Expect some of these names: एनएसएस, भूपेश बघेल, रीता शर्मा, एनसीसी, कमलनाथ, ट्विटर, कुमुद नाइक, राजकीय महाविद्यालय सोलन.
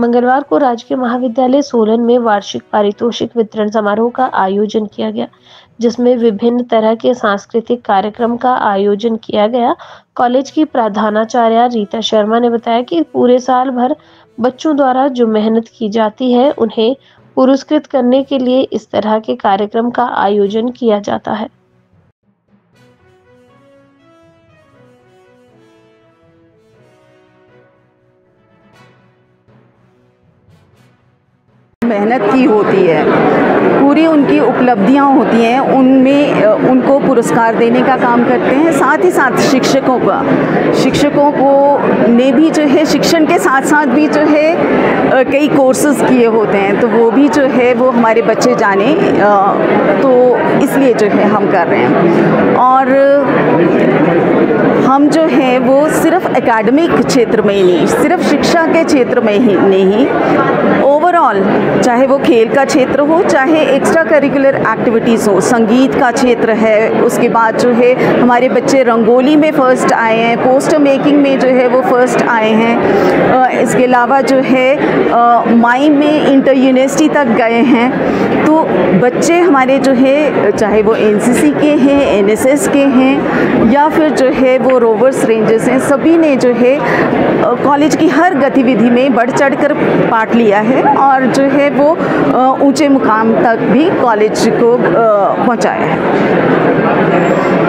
मंगलवार को राजकीय महाविद्यालय सोलन में वार्षिक पारितोषिक वितरण समारोह का आयोजन किया गया, जिसमें विभिन्न तरह के सांस्कृतिक कार्यक्रम का आयोजन किया गया। कॉलेज की प्रधानाचार्य रीता शर्मा ने बताया कि पूरे साल भर बच्चों द्वारा जो मेहनत की जाती है, उन्हें पुरस्कृत करने के लिए इस तरह के कार्यक्रम का आयोजन किया जाता है। मेहनत की होती है, पूरी उनकी उपलब्धियां होती हैं, उनमें उनको पुरस्कार देने का काम करते हैं। साथ ही साथ शिक्षकों को ने भी जो है शिक्षण के साथ साथ भी जो है कई कोर्सेज किए होते हैं, तो वो भी जो है वो हमारे बच्चे जाने, तो इसलिए जो है हम कर रहे हैं। और हम जो है वो सिर्फ एकेडमिक क्षेत्र में ही नहीं, सिर्फ शिक्षा के क्षेत्र में ही नहीं, ओवरऑल चाहे वो खेल का क्षेत्र हो, चाहे एक्स्ट्रा करिकुलर एक्टिविटीज़ हो, संगीत का क्षेत्र है, उसके बाद जो है हमारे बच्चे रंगोली में फ़र्स्ट आए हैं, पोस्टर मेकिंग में जो है वो फ़र्स्ट आए हैं, इसके अलावा जो है माइम में इंटर यूनिवर्सिटी तक गए हैं। तो बच्चे हमारे जो है चाहे वो एनसीसी के हैं, एनएसएस के हैं, या फिर जो है वो रोवर्स रेंजर्स हैं, सभी ने जो है कॉलेज की हर गतिविधि में बढ़ चढ़कर पार्ट लिया है और जो है वो ऊंचे मुकाम तक भी कॉलेज को पहुंचाया है।